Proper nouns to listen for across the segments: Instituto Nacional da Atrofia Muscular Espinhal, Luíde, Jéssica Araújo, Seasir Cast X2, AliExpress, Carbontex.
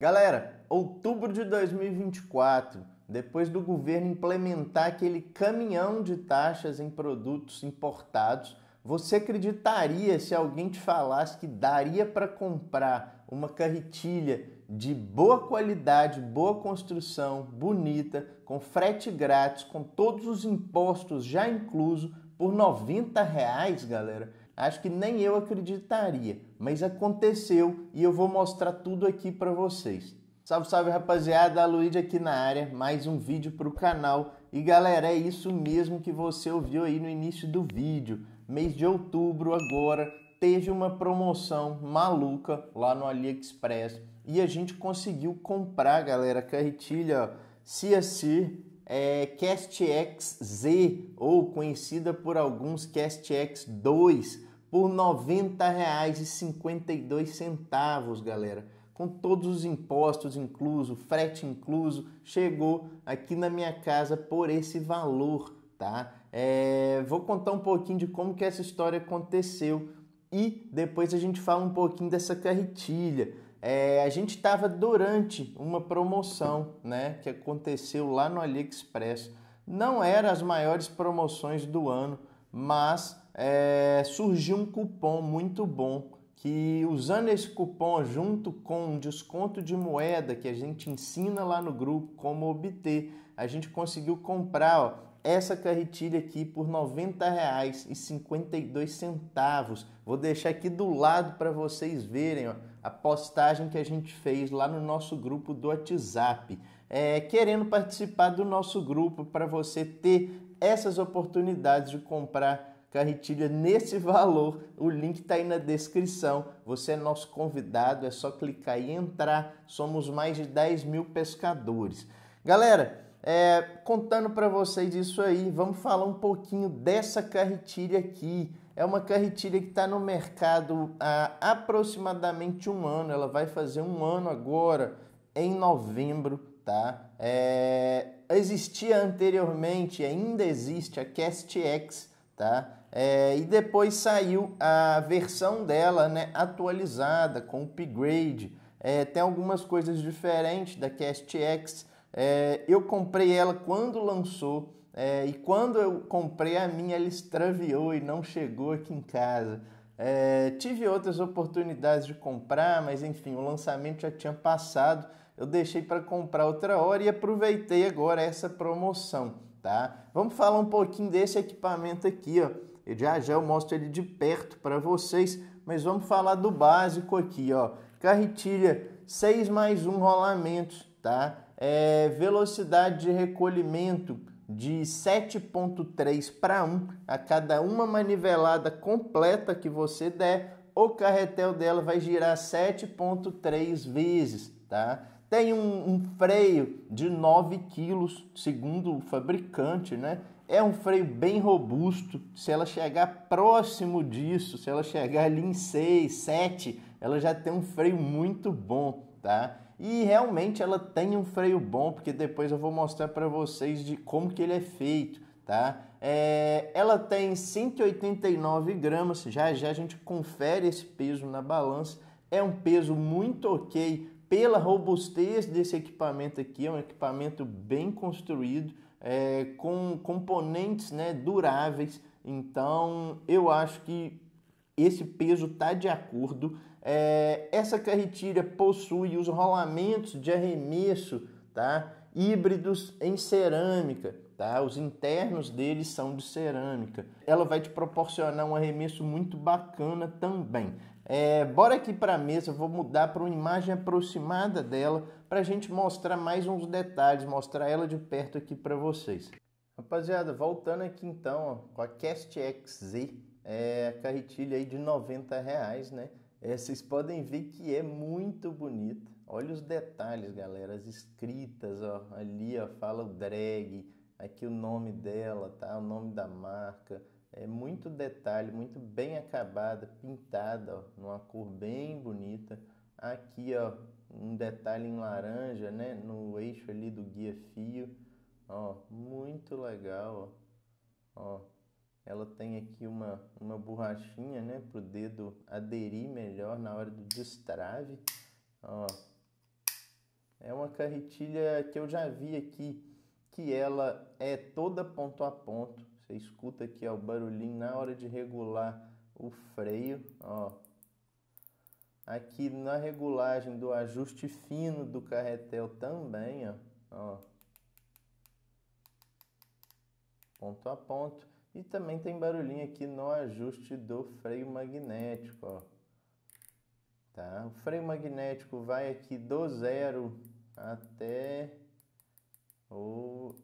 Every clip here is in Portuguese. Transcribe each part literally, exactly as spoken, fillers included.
Galera, outubro de dois mil e vinte e quatro, depois do governo implementar aquele caminhão de taxas em produtos importados, você acreditaria se alguém te falasse que daria para comprar uma carretilha de boa qualidade, boa construção, bonita, com frete grátis, com todos os impostos já incluso, por noventa reais, galera? Acho que nem eu acreditaria, mas aconteceu e eu vou mostrar tudo aqui para vocês. Salve, salve, rapaziada, a Luíde aqui na área, mais um vídeo para o canal. E galera, é isso mesmo que você ouviu aí no início do vídeo. Mês de outubro agora teve uma promoção maluca lá no AliExpress e a gente conseguiu comprar, galera, a carretilha Seasir É, Cast X Z, ou conhecida por alguns Cast X dois, por noventa reais e cinquenta e dois centavos, galera. Com todos os impostos incluso, frete incluso, chegou aqui na minha casa por esse valor, tá? É, vou contar um pouquinho de como que essa história aconteceu e depois a gente fala um pouquinho dessa carretilha. É, a gente estava durante uma promoção, né, que aconteceu lá no AliExpress. Não eram as maiores promoções do ano, mas é, surgiu um cupom muito bom, que usando esse cupom junto com um desconto de moeda que a gente ensina lá no grupo como obter, a gente conseguiu comprar, ó, essa carretilha aqui por noventa reais e cinquenta e dois centavos. Vou deixar aqui do lado para vocês verem, ó, a postagem que a gente fez lá no nosso grupo do WhatsApp. É, querendo participar do nosso grupo para você ter essas oportunidades de comprar carretilha nesse valor, o link está aí na descrição. Você é nosso convidado, é só clicar e entrar. Somos mais de dez mil pescadores. Galera, É, contando para vocês isso aí, vamos falar um pouquinho dessa carretilha aqui. É uma carretilha que está no mercado há aproximadamente um ano. Ela vai fazer um ano agora, em novembro, tá? É, existia anteriormente, ainda existe, a Cast X, tá? É, e depois saiu a versão dela, né, atualizada, com upgrade. É, tem algumas coisas diferentes da Cast X. É, eu comprei ela quando lançou, é, e quando eu comprei a minha, ela extraviou e não chegou aqui em casa. É, tive outras oportunidades de comprar, mas enfim, o lançamento já tinha passado. Eu deixei para comprar outra hora e aproveitei agora essa promoção, tá? Vamos falar um pouquinho desse equipamento aqui, ó. Eu já já eu mostro ele de perto para vocês, mas vamos falar do básico aqui, ó. Carretilha seis mais um rolamentos, tá? É, velocidade de recolhimento de sete ponto três para um. A cada uma manivelada completa que você der, o carretel dela vai girar sete ponto três vezes, tá? Tem um, um freio de nove quilos, segundo o fabricante, né? É um freio bem robusto. Se ela chegar próximo disso, se ela chegar ali em seis, sete, ela já tem um freio muito bom, tá? E realmente ela tem um freio bom, porque depois eu vou mostrar para vocês de como que ele é feito, tá? É, ela tem cento e oitenta e nove gramas, já já a gente confere esse peso na balança. É um peso muito ok pela robustez desse equipamento aqui, é um equipamento bem construído, é, com componentes, né, duráveis. Então eu acho que esse peso está de acordo. É, essa carretilha possui os rolamentos de arremesso, tá, híbridos em cerâmica, tá? Os internos deles são de cerâmica. Ela vai te proporcionar um arremesso muito bacana também. É, bora aqui para a mesa, vou mudar para uma imagem aproximada dela para a gente mostrar mais uns detalhes, mostrar ela de perto aqui para vocês. Rapaziada, voltando aqui então, ó, com a Cast X Z, é a carretilha aí de noventa reais, né? É, vocês podem ver que é muito bonita. Olha os detalhes, galera. As escritas, ó, ali, ó, fala o drag. Aqui o nome dela, tá? O nome da marca. É muito detalhe, muito bem acabada, pintada, ó, numa cor bem bonita. Aqui, ó, um detalhe em laranja, né? No eixo ali do guia fio. Ó, muito legal, ó. Ó. Ela tem aqui uma, uma borrachinha, né, para o dedo aderir melhor na hora do destrave. Ó, uma carretilha que eu já vi aqui, que ela é toda ponto a ponto. Você escuta aqui, ó, o barulhinho na hora de regular o freio, ó. Aqui na regulagem do ajuste fino do carretel também, ó, ó. Ponto a ponto. E também tem barulhinho aqui no ajuste do freio magnético, ó. Tá? O freio magnético vai aqui do zero até o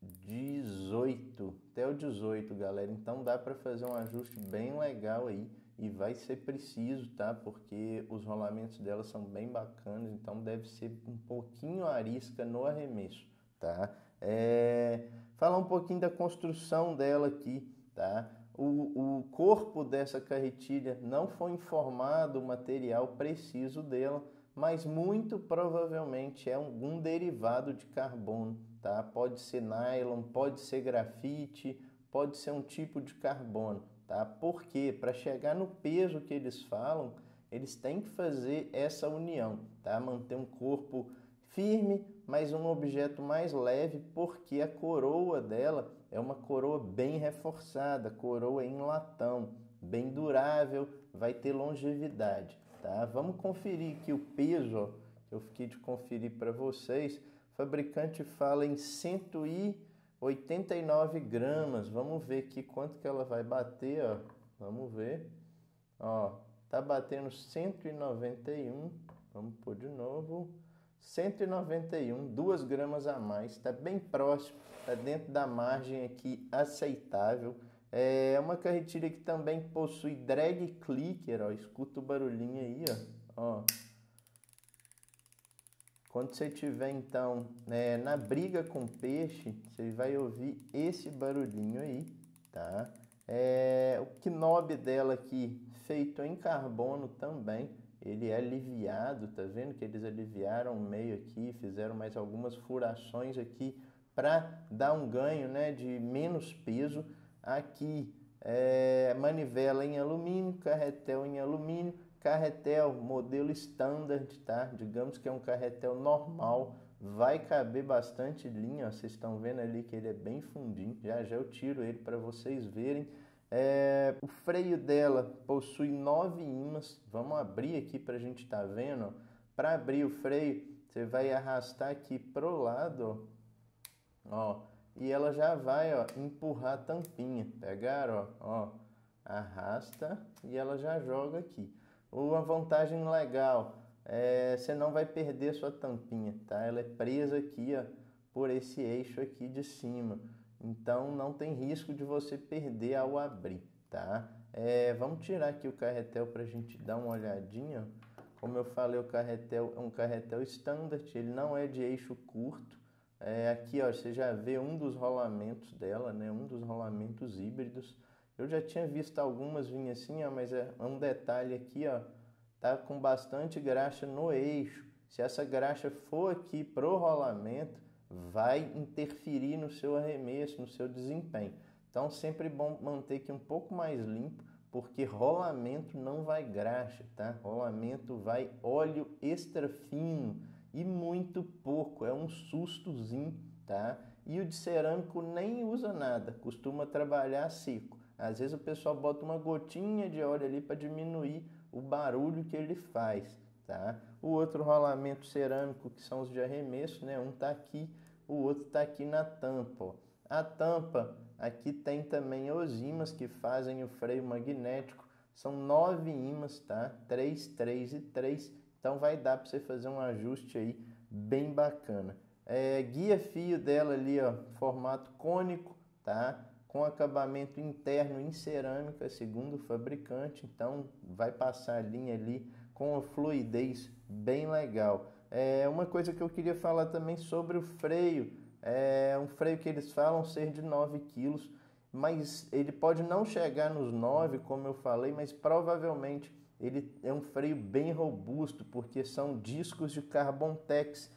dezoito, até o dezoito, galera. Então dá para fazer um ajuste bem legal aí e vai ser preciso, tá? Porque os rolamentos dela são bem bacanas, então deve ser um pouquinho arisca no arremesso, tá? É... Falar um pouquinho da construção dela aqui, tá? O, o corpo dessa carretilha não foi informado o material preciso dela, mas muito provavelmente é algum derivado de carbono, tá? Pode ser nylon, pode ser grafite, pode ser um tipo de carbono, tá? Porque para chegar no peso que eles falam, eles têm que fazer essa união, tá? Manter um corpo firme, mas um objeto mais leve, porque a coroa dela é uma coroa bem reforçada, coroa em latão, bem durável, vai ter longevidade, tá? Vamos conferir aqui o peso, ó, que eu fiquei de conferir para vocês. O fabricante fala em cento e oitenta e nove gramas. Vamos ver aqui quanto que ela vai bater, ó. Vamos ver. Ó, tá batendo cento e noventa e um. Vamos pôr de novo. cento e noventa e um, duas gramas a mais, está bem próximo, está dentro da margem aqui aceitável. É uma carretilha que também possui drag clicker, ó, escuta o barulhinho aí, ó. Ó. Quando você estiver então é, na briga com peixe, você vai ouvir esse barulhinho aí, tá? É, o knob dela aqui, feito em carbono também. Ele é aliviado, tá vendo que eles aliviaram o meio aqui, fizeram mais algumas furações aqui para dar um ganho, né, de menos peso. Aqui é manivela em alumínio, carretel em alumínio, carretel modelo standard, tá? Digamos que é um carretel normal, vai caber bastante linha, ó. Vocês estão vendo ali que ele é bem fundinho, já já eu tiro ele para vocês verem. É, o freio dela possui nove ímãs. Vamos abrir aqui para a gente estar vendo. Para abrir o freio, você vai arrastar aqui para o lado, ó, e ela já vai, ó, empurrar a tampinha. Pegaram, ó, ó, arrasta e ela já joga aqui. Uma vantagem legal é você não vai perder a sua tampinha, tá? Ela é presa aqui, ó, por esse eixo aqui de cima. Então não tem risco de você perder ao abrir, tá? É, vamos tirar aqui o carretel para a gente dar uma olhadinha. Como eu falei, o carretel é um carretel standard, ele não é de eixo curto. É, aqui, ó, você já vê um dos rolamentos dela, né? Um dos rolamentos híbridos. Eu já tinha visto algumas vinha assim, ó, mas é um detalhe aqui, ó, tá com bastante graxa no eixo. Se essa graxa for aqui pro rolamento, vai interferir no seu arremesso, no seu desempenho. Então sempre bom manter aqui um pouco mais limpo, porque rolamento não vai graxa, tá? Rolamento vai óleo extra fino e muito pouco, é um sustozinho, tá? E o de cerâmico nem usa nada, costuma trabalhar seco. Às vezes o pessoal bota uma gotinha de óleo ali para diminuir o barulho que ele faz, tá? O outro rolamento cerâmico, que são os de arremesso, né? Um tá aqui, o outro tá aqui na tampa, ó. A tampa aqui tem também os ímãs que fazem o freio magnético. São nove ímãs, tá? três, três e três. Então vai dar para você fazer um ajuste aí bem bacana. É, guia fio dela ali, ó, formato cônico, tá? Com acabamento interno em cerâmica, segundo o fabricante. Então vai passar a linha ali com uma fluidez bem legal. É uma coisa que eu queria falar também sobre o freio. É um freio que eles falam ser de nove quilos, mas ele pode não chegar nos nove, como eu falei, mas provavelmente ele é um freio bem robusto, porque são discos de Carbontex,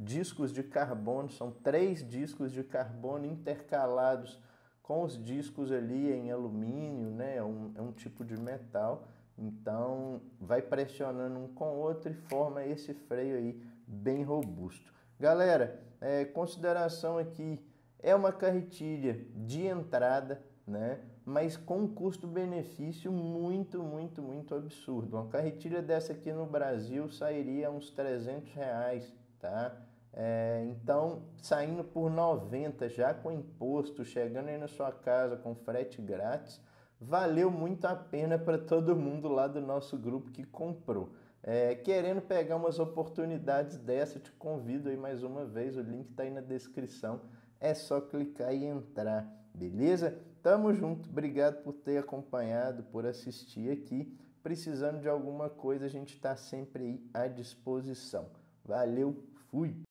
discos de carbono, são três discos de carbono intercalados com os discos ali em alumínio, né? É um, é um tipo de metal. Então vai pressionando um com o outro e forma esse freio aí bem robusto. Galera, é, consideração aqui, é uma carretilha de entrada, né? Mas com custo-benefício muito, muito, muito absurdo. Uma carretilha dessa aqui no Brasil sairia uns trezentos reais, tá? É, então, saindo por noventa, já com imposto, chegando aí na sua casa com frete grátis, valeu muito a pena para todo mundo lá do nosso grupo que comprou. É, querendo pegar umas oportunidades dessa, te convido aí mais uma vez, o link está aí na descrição, é só clicar e entrar, beleza? Tamo junto, obrigado por ter acompanhado, por assistir aqui. Precisando de alguma coisa, a gente está sempre aí à disposição. Valeu, fui!